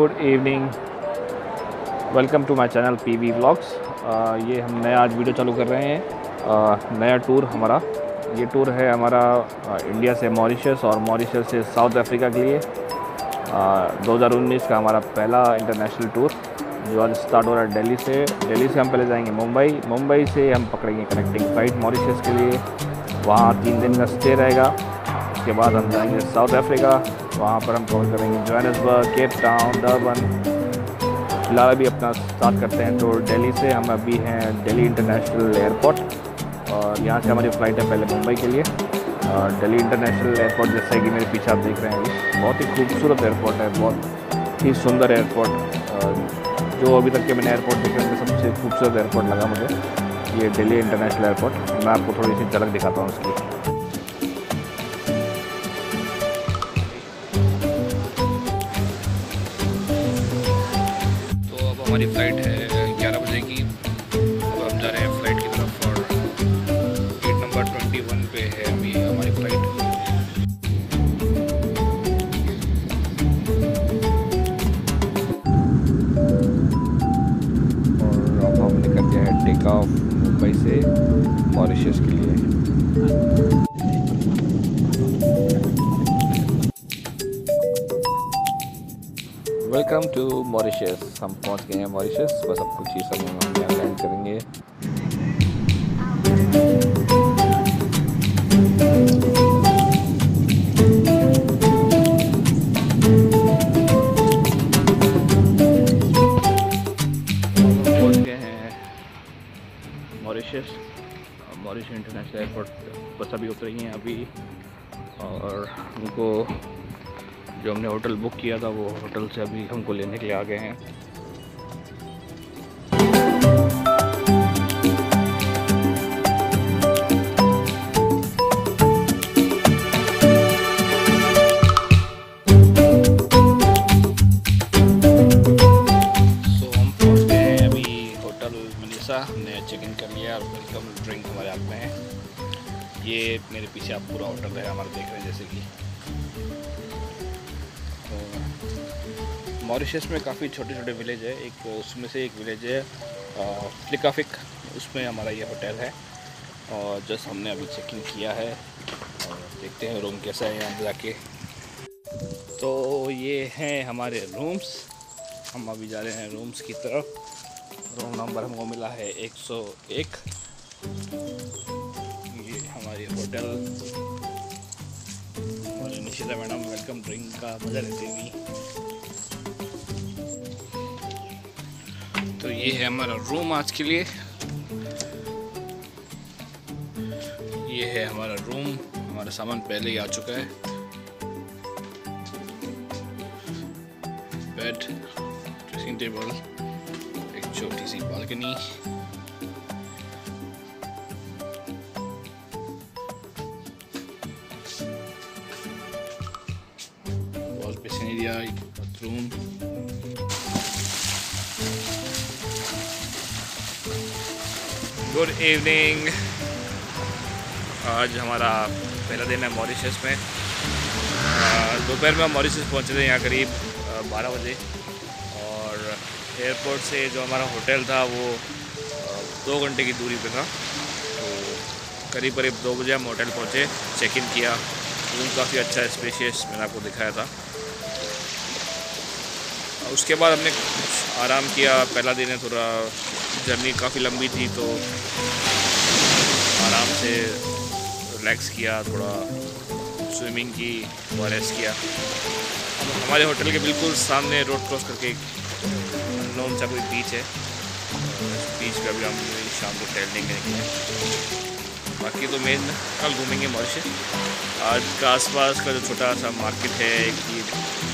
Good evening, welcome to my channel PV vlogs. ये हम नया आज वीडियो चालू कर रहे हैं। नया टूर हमारा, ये टूर है हमारा इंडिया से मॉरिशस और मॉरिशस से साउथ अफ्रीका के लिए। 2019 का हमारा पहला इंटरनेशनल टूर जो आज स्टार्ट हो रहा है दिल्ली से। दिल्ली से हम पहले जाएंगे मुंबई, मुंबई से हम पकड़ेंगे कनेक्टिंग फ्लाइट मॉरिशस के लिए। वहाँ 3 दिन का स्टे रहेगा। उसके बाद हम जाएंगे साउथ अफ्रीका, वहाँ पर हम कवर करेंगे जोहान्सबर्ग, केप टाउन, डर्बन। फिलहाल अभी अपना स्टार्ट करते हैं टूर दिल्ली से। हम अभी हैं दिल्ली इंटरनेशनल एयरपोर्ट और यहाँ से हमारी फ़्लाइट है पहले मुंबई के लिए। दिल्ली इंटरनेशनल एयरपोर्ट जैसा कि मेरे पीछे आप देख रहे हैं, बहुत ही खूबसूरत एयरपोर्ट है, बहुत ही सुंदर एयरपोर्ट। जो अभी तक के मैंने एयरपोर्ट देखे उनमें सबसे खूबसूरत एयरपोर्ट लगा मुझे ये दिल्ली इंटरनेशनल एयरपोर्ट। मैं आपको थोड़ी सी झलक दिखाता हूँ उसकी। हमारी फ़्लाइट है 11 बजे की, अब हम जा रहे हैं फ़्लाइट की तरफ और गेट नंबर 21 पे है अभी हमारी फ़्लाइट। और अब हमने कर दिया है टेक ऑफ मुंबई से मॉरिशस के लिए। वेलकम टू मॉरिशस, हम पहुंच गए हैं मॉरिशस। बस अब कुछ ही समय में हम यहाँ लैंड करेंगे। पहुंच गए हैं मॉरिशस, मॉरिशस इंटरनेशनल एयरपोर्ट। बस अभी उतरी हैं अभी, और उनको जो हमने होटल बुक किया था वो होटल से अभी हमको लेने के लिए आ गए हैं। हम पहुंच गए हैं अभी होटल मनीषा। हमने चेक इन कर लिया और वेलकम ड्रिंक हमारे हाथ में है। ये मेरे पीछे आप पूरा होटल है हमारा देख रहे हैं जैसे कि। मॉरिशस में काफ़ी छोटे छोटे विलेज है, एक उसमें से एक विलेज है फ्लिकाफिक, उसमें हमारा ये होटल है। और जस्ट हमने अभी चेक इन किया है और देखते हैं रूम कैसा है यहाँ जाके। तो ये हैं हमारे रूम्स, हम अभी जा रहे हैं रूम्स की तरफ। रूम नंबर हमको मिला है 101। ये हमारी होटल और निशिता मैडम वेलकम ड्रिंक का मजा लेती हुई। तो ये है हमारा रूम आज के लिए, ये है हमारा रूम। हमारा सामान पहले ही आ चुका है, बेड, ड्रेसिंग टेबल, एक छोटी सी balcony, wall facing area, bathroom. Good evening, आज हमारा पहला दिन है मॉरिशस में। दोपहर में हम मॉरिशस पहुँचे थे यहाँ करीब 12 बजे, और एयरपोर्ट से जो हमारा होटल था वो 2 घंटे की दूरी पे था। तो करीब करीब 2 बजे हम होटल पहुँचे, चेक इन किया। रूम काफ़ी अच्छा स्पेशियस मैंने आपको दिखाया था। उसके बाद हमने आराम किया, पहला दिन है, थोड़ा जर्नी काफ़ी लंबी थी तो आराम से रिलैक्स किया, थोड़ा स्विमिंग की, ओआरएस किया। हमारे होटल के बिल्कुल सामने रोड क्रॉस करके एक नॉन सा कोई बीच है, बीच पर भी हम शाम को टहलने निकले। बाकी तो मेन कल घूमेंगे मॉरिशस। आज का आसपास का जो छोटा सा मार्केट है, एक ये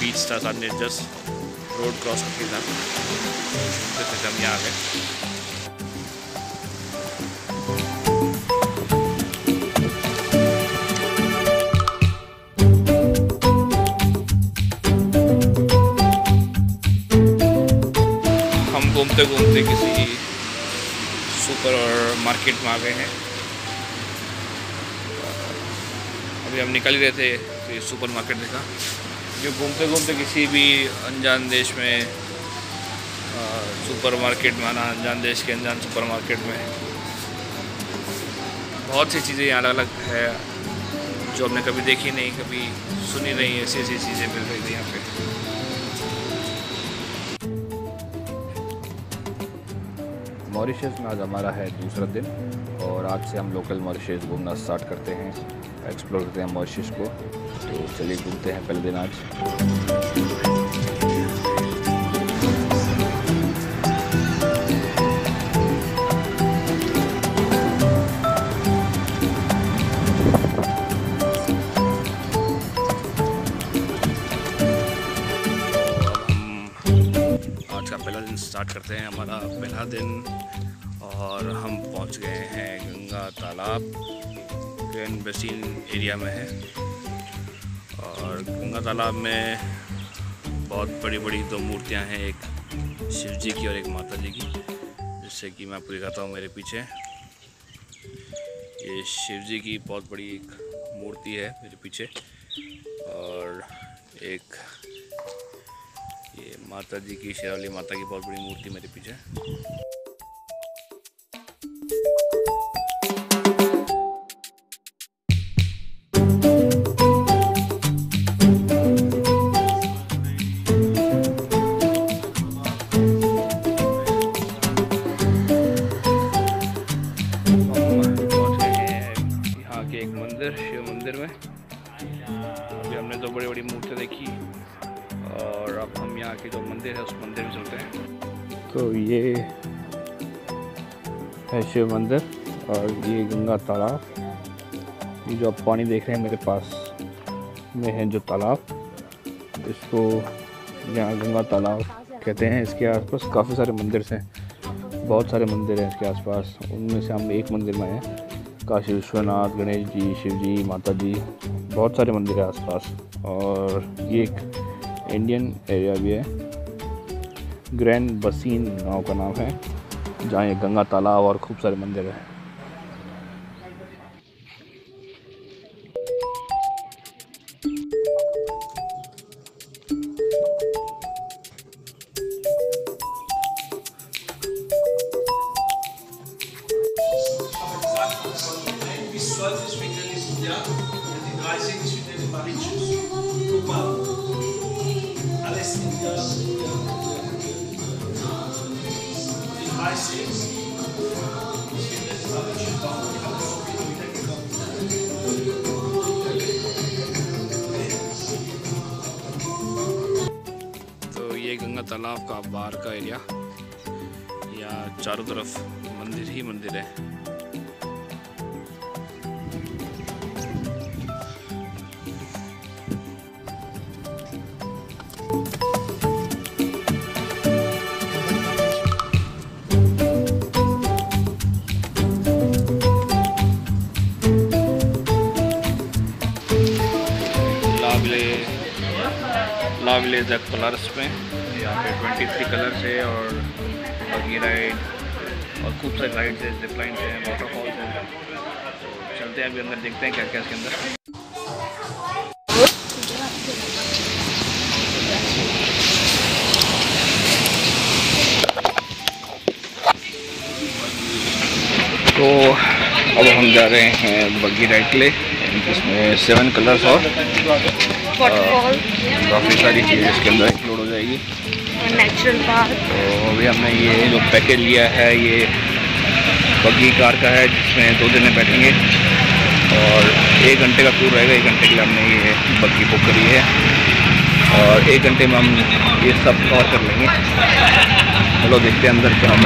बीच था सामने, जस्ट रोड क्रॉस करके था तो हम यहाँ आ गए। हम घूमते घूमते किसी सुपर और मार्केट में आ गए हैं। अभी हम निकल ही रहे थे तो ये सुपर मार्केट देखा, जो घूमते घूमते किसी भी अनजान देश में सुपरमार्केट माना, अनजान देश के अनजान सुपरमार्केट में बहुत सी चीज़ें यहाँ अलग अलग है जो हमने कभी देखी नहीं, कभी सुनी नहीं, ऐसी ऐसी चीज़ें मिल रही थी यहाँ पे। मॉरिशस में आज हमारा है दूसरा दिन और आज से हम लोकल मॉरिशस घूमना स्टार्ट करते हैं, एक्सप्लोर करते हैं मॉरिशस को। तो चलिए घूमते हैं पहले दिन आज। स्टार्ट करते हैं हमारा पहला दिन और हम पहुंच गए हैं गंगा तालाब। ग्रैंड बेसिन एरिया में है और गंगा तालाब में बहुत बड़ी बड़ी दो मूर्तियां हैं, एक शिव जी की और एक माता जी की, जिससे कि मैं आपको दिखाता हूं। मेरे पीछे ये शिव जी की बहुत बड़ी एक मूर्ति है मेरे पीछे और एक ये माता जी की, शेरावली माता की बहुत बड़ी मूर्ति मेरे पीछे। पहुंच गए हैं यहाँ के एक मंदिर, शिव मंदिर में। अभी हमने दो बड़ी बड़ी मूर्तियाँ देखी और अब हम यहाँ के जो मंदिर है उस मंदिर में चलते हैं। तो ये है शिव मंदिर और ये गंगा तालाब। ये जो आप पानी देख रहे हैं मेरे पास में है जो तालाब, इसको यहाँ गंगा तालाब कहते हैं। इसके आसपास काफ़ी सारे मंदिर हैं, बहुत सारे मंदिर हैं इसके आसपास। उनमें से हम एक मंदिर में हैं, काशी विश्वनाथ, गणेश जी, शिव जी, माता जी, बहुत सारे मंदिर हैं आसपास। और ये एक इंडियन एरिया भी है, ग्रैंड बसीन गांव का नाम है, जहाँ ये गंगा तालाब और खूब सारे मंदिर हैं। तालाब का बाहर का एरिया, या चारों तरफ मंदिर ही मंदिर है। लावले द कलर्स में यहाँ पे 23 कलर्स है और बगी राइड और खूब सारी राइड्स है, जिप लाइन है, वाटरफॉल्स है। चलते हैं अभी अंदर, देखते हैं क्या क्या इसके अंदर। तो अब हम जा रहे हैं बगी राइड के लिए, इसमें 7 कलर्स और काफ़ी सारी चीज़ें इसके अंदर इंक्लूड हो जाएगी। Natural park. तो अभी हमने ये जो पैकेज लिया है ये बग्गी कार का है, जिसमें 2 जने बैठेंगे और 1 घंटे का टूर रहेगा। 1 घंटे के लिए हमने ये बग्गी बुक करी है और 1 घंटे में हम ये सब कवर कर लेंगे। चलो देखते हैं अंदर क्या है।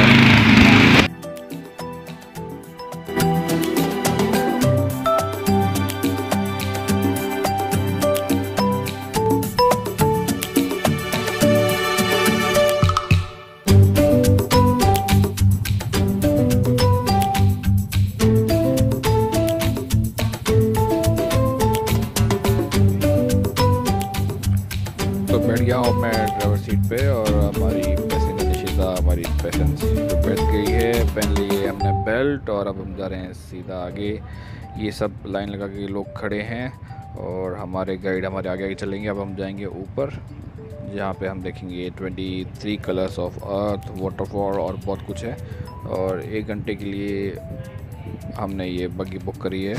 पे और हमारी पैसेंजर निशिता हमारी पैसेंजर बैठ गई है, पहन लिए हमने बेल्ट और अब हम जा रहे हैं सीधा आगे। ये सब लाइन लगा के लोग खड़े हैं और हमारे गाइड हमारे आगे आगे चलेंगे। अब हम जाएंगे ऊपर, जहाँ पे हम देखेंगे 23 कलर्स ऑफ अर्थ, वाटरफॉल और बहुत कुछ है। और 1 घंटे के लिए हमने ये बग्गी बुक करी है।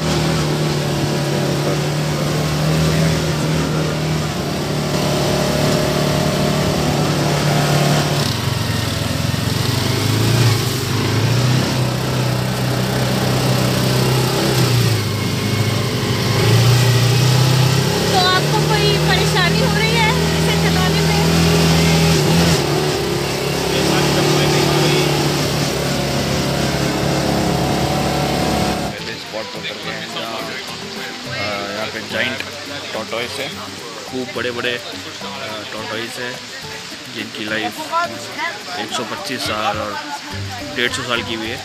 खूब बड़े बड़े टॉर्टॉइस हैं जिनकी लाइफ 125 साल और 150 साल की भी है।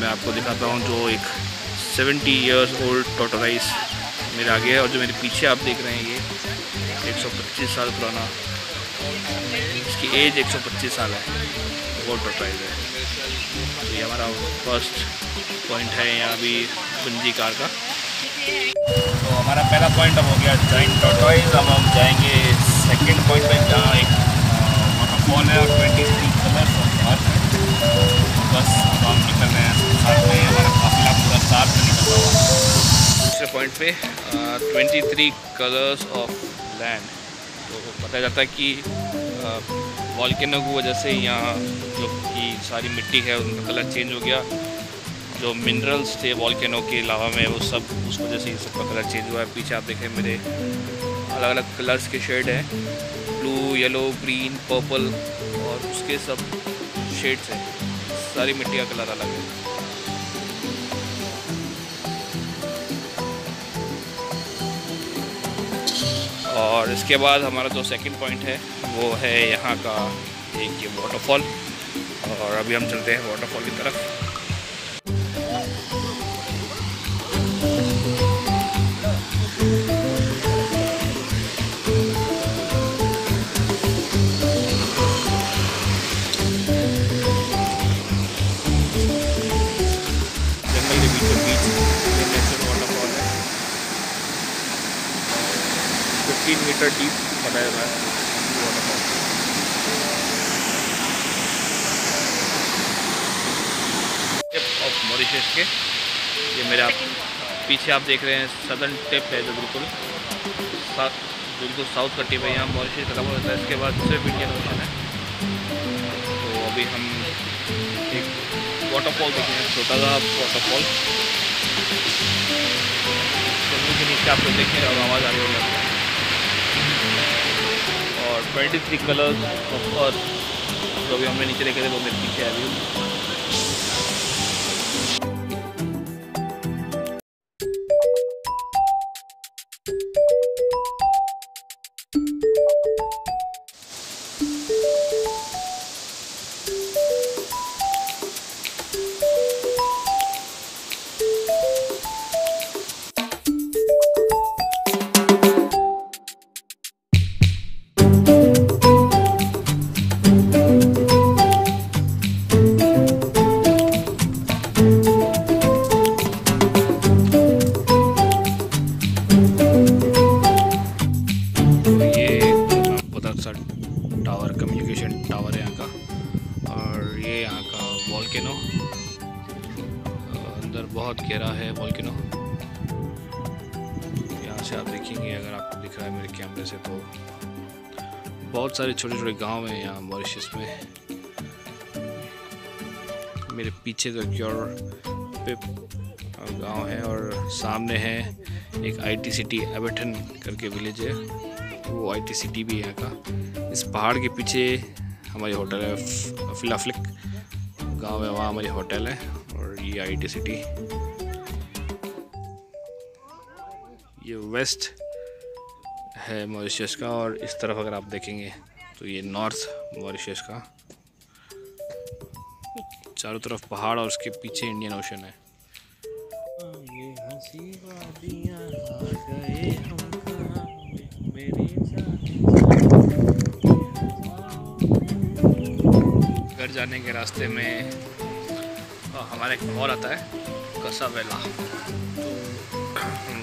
मैं आपको दिखाता हूँ जो एक 70 इयर्स ओल्ड टॉर्टॉइस मेरे आगे है, और जो मेरे पीछे आप देख रहे हैं ये 125 साल पुराना, इसकी एज 125 साल है, वो टॉर्टॉइस है। ये हमारा फर्स्ट पॉइंट है यहाँ भी बंजी कार का। तो हमारा पहला पॉइंट अब हो गया जाइंट टॉर्टॉइस। अब हम जाएंगे सेकंड पॉइंट पे, जहाँ एक वाटरफॉल है और 23 कलर्स ऑफ अर्थ है। बस अब हम निकल रहे हैं साथ में, हमारा काफिला पूरा साथ में निकल रहा है। दूसरे पॉइंट पे 23 कलर्स ऑफ लैंड, तो पता जाता है कि वॉल्केनो की वजह से यहाँ जो कि सारी मिट्टी है उनका कलर चेंज हो गया। जो मिनरल्स थे वॉल्केनो के लावा में वो सब, उस वजह से ये सबका कलर चेंज हुआ है। पीछे आप देखें मेरे अलग अलग कलर्स के शेड हैं, ब्लू, येलो, ग्रीन, पर्पल और उसके सब शेड्स हैं। सारी मिट्टी का कलर अलग है। और इसके बाद हमारा जो सेकंड पॉइंट है वो है यहाँ का एक ये वाटरफॉल, और अभी हम चलते हैं वाटरफॉल की तरफ। मीटर डीप बताया हुआ है वाटरफॉल ऑफ मॉरिशस के। ये मेरा पीछे आप देख रहे हैं सदर्न टिप है, जो बिल्कुल साउथ का टिप है। यहाँ मॉरिशस खत्म होता है, इसके बाद सिर्फ इंडियन ओशन है। तो अभी हम एक वाटरफॉल देखेंगे, छोटा सा वाटरफॉल के नीचे आप लोग देखें और आवाज़ आ रही होगी। और 23 कलर्स ऑफ अर्थ जो भी हमने नीचे देखे थे वो मेरे पीछे आ रही से। तो बहुत सारे छोटे छोटे गांव हैं यहाँ मॉरिशस में। मेरे पीछे तो पिप गांव है और सामने है एक आईटी सिटी एबेटन करके विलेज है, वो आईटी सिटी भी है यहाँ का। इस पहाड़ के पीछे हमारी होटल है, फिलाफ्लिक गांव है, वहाँ हमारी होटल है। और ये आईटी सिटी, ये वेस्ट है मॉरिशस का, और इस तरफ अगर आप देखेंगे तो ये नॉर्थ मॉरिशस का। चारों तरफ पहाड़ और उसके पीछे इंडियन ओशन है। घर जाने के रास्ते में हमारा एक मॉल आता है, कसावेला।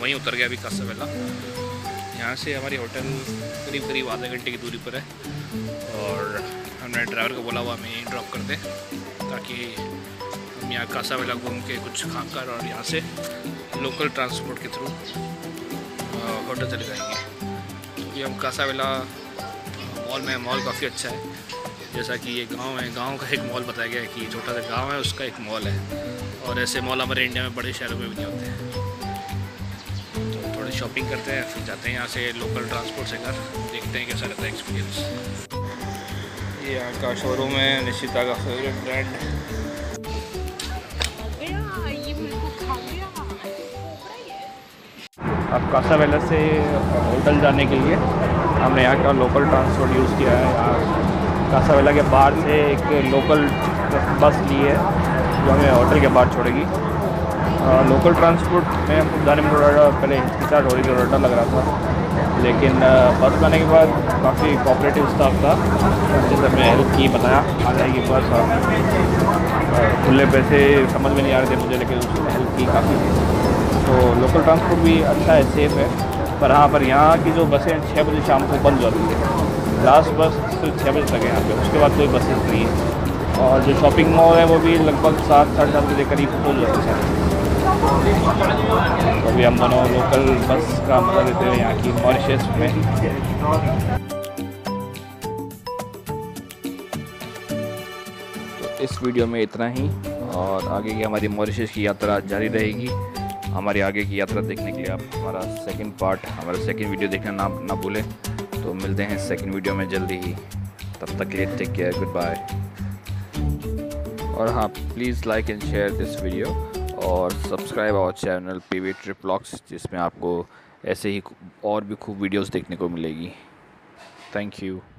वहीं उतर गया अभी कासा बेला। यहाँ से हमारी होटल करीब करीब आधे घंटे की दूरी पर है और हमने ड्राइवर को बोला हुआ हमें यहीं ड्रॉप कर दे ताकि हम यहाँ कासा बेला घूम के कुछ खाकर और यहाँ से लोकल ट्रांसपोर्ट के थ्रू होटल चले जाएंगे। क्योंकि हम कासा बेला मॉल में, मॉल काफ़ी अच्छा है, जैसा कि ये गांव है, गांव का एक मॉल बताया गया है कि छोटा सा गांव है उसका एक मॉल है और ऐसे मॉल हमारे इंडिया में बड़े शहरों में भी नहीं होते हैं। तो थोड़ी शॉपिंग करते हैं फिर जाते हैं यहाँ से लोकल ट्रांसपोर्ट से घर, देखते हैं कैसा रहता है एक्सपीरियंस। ये यहाँ का शोरूम है, निशिता का फेवरेट ब्रांड। अब कासा बेला से होटल जाने के लिए हमने यहाँ का लोकल ट्रांसपोर्ट यूज़ किया है। यहाँ कासा बेला के बाहर से एक लोकल बस ली है जो हमें होटल के बाहर छोड़ेगी। लोकल ट्रांसपोर्ट में हमको जाने में थोड़ा पहले हिचकिचाहट हो रही थी, डर लग रहा था, लेकिन बस जाने के बाद काफ़ी कोऑपरेटिव स्टाफ था जिसने हमें हेल्प की, बताया आ जाएगी बस। खुले पैसे समझ में नहीं आ रहे थे मुझे, लेकिन उसने हेल्प की काफ़ी। तो लोकल ट्रांसपोर्ट भी अच्छा है, सेफ़ है। पर हाँ, पर यहाँ की जो बसें 6 बजे शाम को बंद हो जाती है, लास्ट बस सिर्फ 6 बजे तक है यहाँ पे, उसके बाद कोई बसेस नहीं है। और जो शॉपिंग मॉल है वो भी लगभग 7-7:30 बजे के करीब खुल जाता है। तो अभी हम दोनों लोकल बस का मजा लेते हैं यहाँ की मॉरिशस में। तो इस वीडियो में इतना ही, और आगे की हमारी मॉरिशस की यात्रा जारी रहेगी। हमारी आगे की यात्रा देखने के लिए आप हमारा सेकंड पार्ट, हमारा सेकंड वीडियो देखना ना भूलें। तो मिलते हैं सेकंड वीडियो में जल्दी ही, तब तक के लिए टेक केयर, गुड बाय। और हाँ, please like and share this video और subscribe our channel PV trip vlogs, जिसमें आपको ऐसे ही और भी खूब वीडियोस देखने को मिलेगी। Thank you.